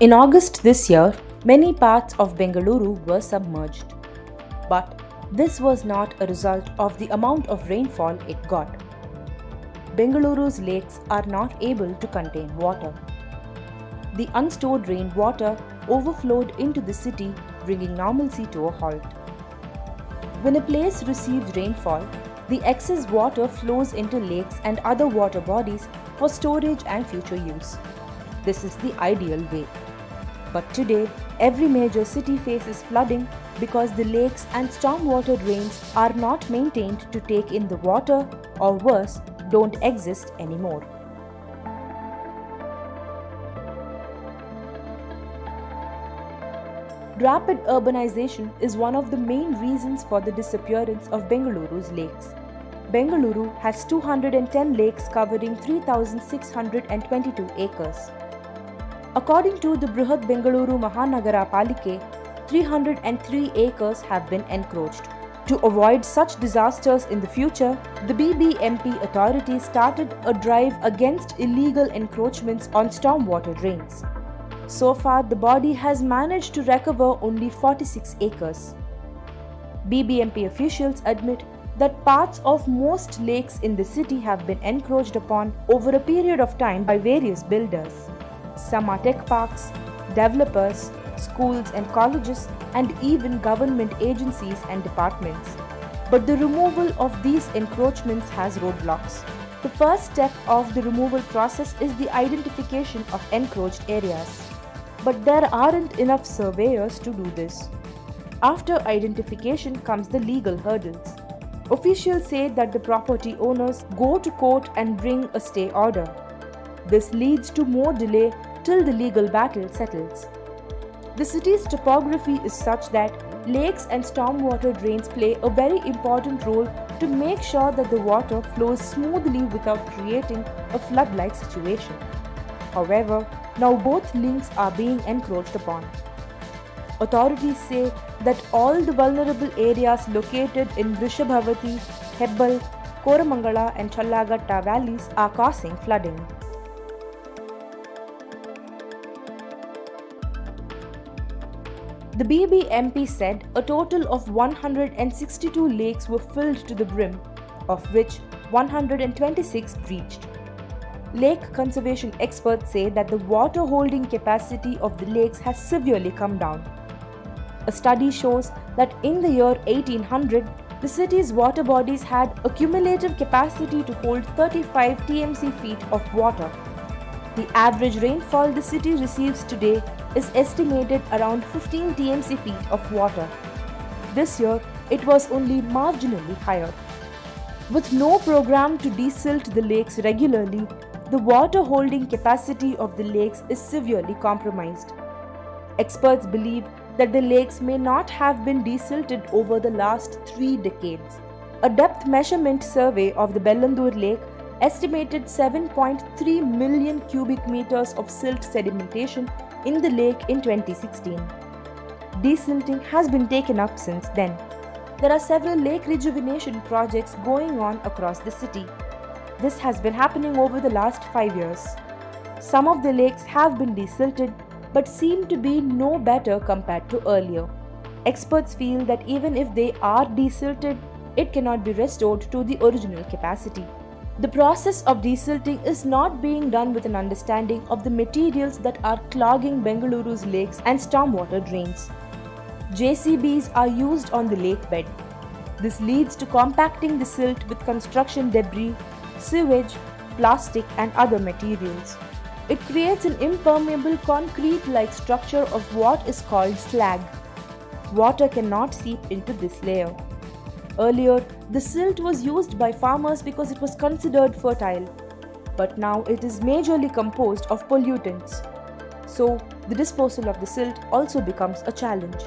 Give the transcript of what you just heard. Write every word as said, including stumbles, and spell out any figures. In August this year, many parts of Bengaluru were submerged. But this was not a result of the amount of rainfall it got. Bengaluru's lakes are not able to contain water. The unstored rainwater overflowed into the city, bringing normalcy to a halt. When a place receives rainfall, the excess water flows into lakes and other water bodies for storage and future use. This is the ideal way. But today, every major city faces flooding because the lakes and stormwater drains are not maintained to take in the water, or worse, don't exist anymore. Rapid urbanization is one of the main reasons for the disappearance of Bengaluru's lakes. Bengaluru has two hundred ten lakes covering three thousand six hundred twenty-two acres. According to the Bruhat Bengaluru Mahanagara Palike, three hundred three acres have been encroached. To avoid such disasters in the future, the B B M P authorities started a drive against illegal encroachments on stormwater drains. So far, the body has managed to recover only forty-six acres. B B M P officials admit that parts of most lakes in the city have been encroached upon over a period of time by various builders. Some are tech parks, developers, schools and colleges, and even government agencies and departments. But the removal of these encroachments has roadblocks. The first step of the removal process is the identification of encroached areas. But there aren't enough surveyors to do this. After identification comes the legal hurdles. Officials say that the property owners go to court and bring a stay order. This leads to more delay till the legal battle settles. The city's topography is such that lakes and stormwater drains play a very important role to make sure that the water flows smoothly without creating a flood-like situation. However, now both links are being encroached upon. Authorities say that all the vulnerable areas located in Vrishabhavati, Hebbal, Koramangala and Challagatta valleys are causing flooding. The B B M P said a total of one hundred sixty-two lakes were filled to the brim, of which one hundred twenty-six breached. Lake conservation experts say that the water holding capacity of the lakes has severely come down. A study shows that in the year eighteen hundred, the city's water bodies had a cumulative capacity to hold thirty-five T M C feet of water. The average rainfall the city receives today is estimated around fifteen T M C feet of water. This year, it was only marginally higher. With no program to desilt the lakes regularly, the water holding capacity of the lakes is severely compromised. Experts believe that the lakes may not have been desilted over the last three decades. A depth measurement survey of the Bellandur Lake estimated seven point three million cubic meters of silt sedimentation in the lake in twenty sixteen. Desilting has been taken up since then. There are several lake rejuvenation projects going on across the city. This has been happening over the last five years. Some of the lakes have been desilted but seem to be no better compared to earlier. Experts feel that even if they are desilted, it cannot be restored to the original capacity. The process of desilting is not being done with an understanding of the materials that are clogging Bengaluru's lakes and stormwater drains. J C Bs are used on the lake bed. This leads to compacting the silt with construction debris, sewage, plastic and other materials. It creates an impermeable concrete-like structure of what is called slag. Water cannot seep into this layer. Earlier, the silt was used by farmers because it was considered fertile, but now it is majorly composed of pollutants. So, the disposal of the silt also becomes a challenge.